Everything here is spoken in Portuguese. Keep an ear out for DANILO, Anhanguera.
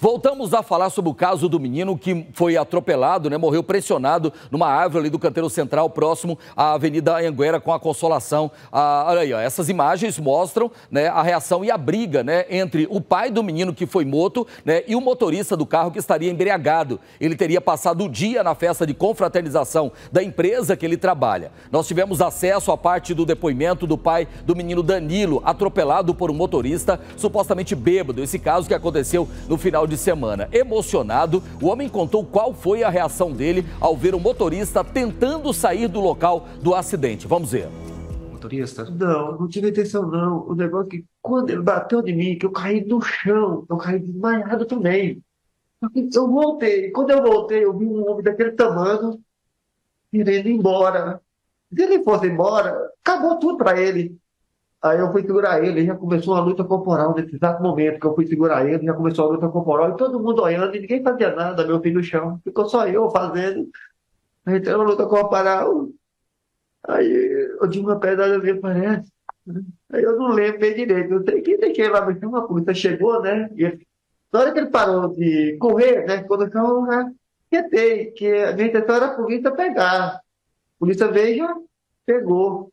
Voltamos a falar sobre o caso do menino que foi atropelado, né? Morreu pressionado numa árvore ali do canteiro central, próximo à Avenida Anhanguera com a Consolação. Olha aí, ó, essas imagens mostram, né, a reação e a briga, né, entre o pai do menino que foi morto, né, e o motorista do carro que estaria embriagado. Ele teria passado o dia na festa de confraternização da empresa que ele trabalha. Nós tivemos acesso à parte do depoimento do pai do menino Danilo, atropelado por um motorista supostamente bêbado. Esse caso que aconteceu no final de semana. Emocionado, o homem contou qual foi a reação dele ao ver o motorista tentando sair do local do acidente. Vamos ver. Motorista? Não tive intenção não. O negócio é que quando ele bateu de mim, que eu caí no chão, eu caí desmaiado também. Eu voltei. Quando eu voltei, eu vi um homem daquele tamanho querendo ir embora. Se ele fosse embora, acabou tudo pra ele. Aí eu fui segurar ele, já começou uma luta corporal nesse exato momento que eu fui segurar ele, já começou a luta corporal, e todo mundo olhando, e ninguém fazia nada, meu filho no chão, ficou só eu fazendo, a gente era uma luta corporal, aí eu tinha uma pedradazinha, parece, aí eu não lembro bem direito, eu deixei lá, mas uma coisa chegou, né, e ele, na hora que ele parou de correr, né, quando eu tentei, que a minha intenção era a polícia pegar, a polícia veio e já pegou.